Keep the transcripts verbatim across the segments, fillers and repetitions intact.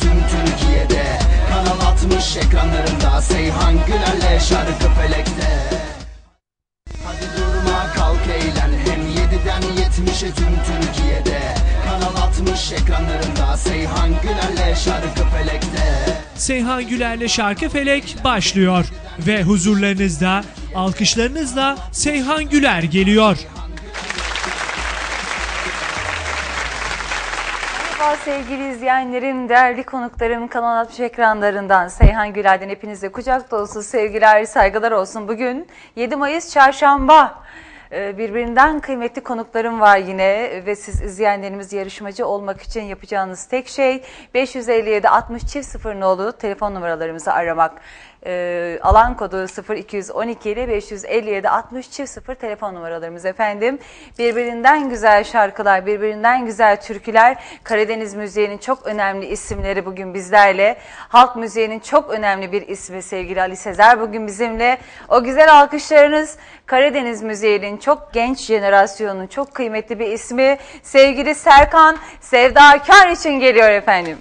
Tüm Türkiye'de Kanal altmış ekranlarında Seyhan Güler'le Şarkı Felek'te. Hadi durma kalk eğlen, hem yediden yetmişe tüm Türkiye'de Kanal altmış ekranlarında Seyhan Güler'le Şarkı Felek'te. Seyhan Güler'le Şarkı Felek başlıyor ve huzurlarınızda, alkışlarınızla Seyhan Güler geliyor. Sevgili izleyenlerim, değerli konuklarım, Kanal altmış ekranlarından Seyhan Güler'den hepinize kucak dolusu sevgiler, saygılar olsun. Bugün yedi Mayıs Çarşamba. Birbirinden kıymetli konuklarım var yine ve siz izleyenlerimiz yarışmacı olmak için yapacağınız tek şey beş yüz elli yedi altmış sıfır nolu telefon numaralarımızı aramak. E, alan kodu sıfır iki on iki ile beş yüz elli yedi altmış sıfır telefon numaralarımız efendim. Birbirinden güzel şarkılar, birbirinden güzel türküler, Karadeniz Müziği'nin çok önemli isimleri bugün bizlerle. Halk Müziği'nin çok önemli bir ismi sevgili Ali Sezer bugün bizimle. O güzel alkışlarınız Karadeniz Müziği'nin çok genç jenerasyonunun çok kıymetli bir ismi sevgili Serkan Sevdakar için geliyor efendim.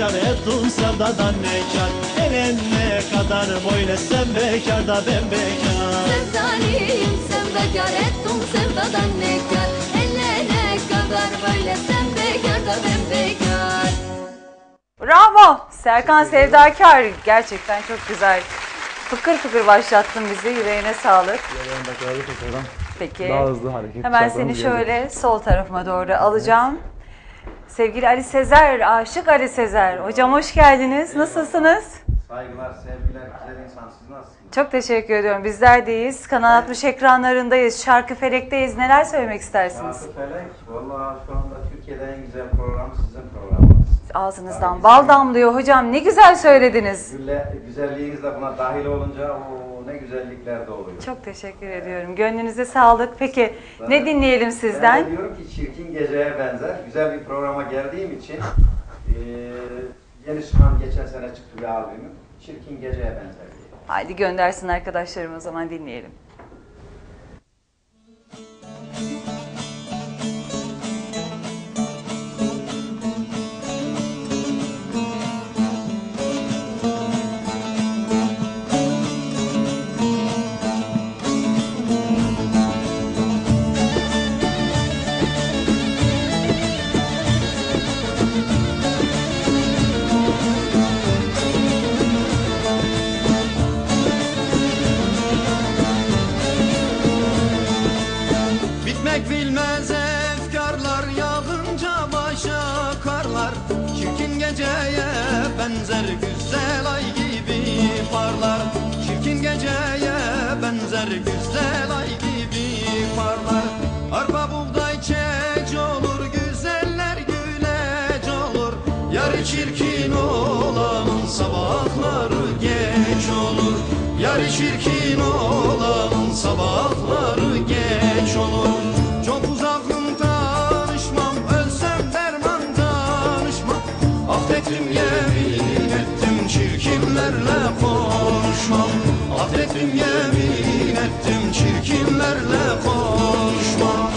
kar, etun sevdadan ne kar? Erenle kadar böyle sen bekar da ben bekar. Sevdalıyım sevdakar, etun sevdadan ne kar? Ellere kadar böyle sen bekar da ben bekar. Bravo Serkan Sevdakar, gerçekten çok güzel. Fıkır fıkır başlattın bizi, yüreğine sağlık. Peki. Daha hızlı hareket. Hemen seni şöyle sol tarafıma doğru alacağım. Evet. Sevgili Ali Sezer, aşık Ali Sezer. Hocam hoş geldiniz. Nasılsınız? Saygılar, sevgiler, güzel insan. Siz nasılsınız? Çok teşekkür ediyorum. Bizler deyiz. Kanal altmış ekranlarındayız. Şarkı Felek'teyiz. Neler söylemek istersiniz? Şarkı Felek, vallahi şu anda Türkiye'de en güzel program sizin programınız. Ağzınızdan Ağzınız bal damlıyor hocam. Ne güzel söylediniz. Gülle, güzelliğiniz de buna dahil olunca o ne güzellikler de oluyor. Çok teşekkür evet. ediyorum. Gönlünüze sağlık. Peki ben, ne dinleyelim sizden? Ben diyorum ki Çirkin Gece'ye benzer. Güzel bir programa geldiğim için e, yeni çıkan geçen sene çıktı bir albümü. Çirkin Gece'ye benzer diye. Haydi göndersin arkadaşlarım o zaman, dinleyelim. Benzer güzel ay gibi parlar, çirkin geceye benzer güzel ay gibi parlar. Arpa buğday çeç olur, güzeller güleç olur. Yarı çirkin olanın sabahları geç olur. Yarı çirkin olanın sabahları geç olur. Çok uzakım tanışmam, ölsem derman tanışmam. Affettim ya. Çirkinlerle konuşmam, affettim yemin ettim, çirkinlerle konuşmam.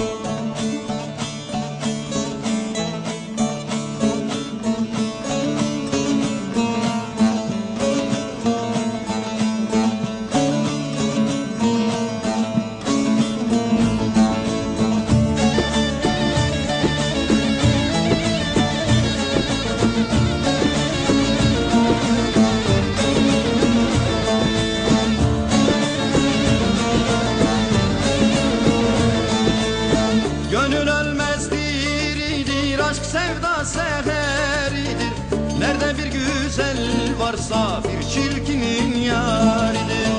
Bir çirkinin yâridir.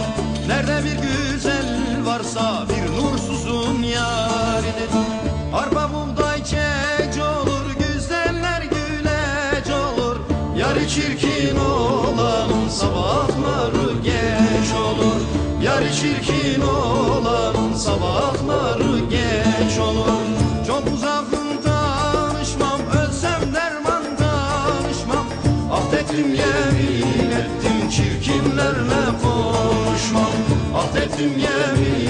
Nerede bir güzel varsa bir nursuzun yâridir. Arpa buğday çeç olur, güzeller güleç olur. Yarı çirkin olanın sabahları geç olur. Yarı çirkin olanın sabahları geç olur. Çok uzakım tanışmam, ölsem derman tanışmam. Affettim yemin ettim, çirkinlerle konuşmam, affettim yemin.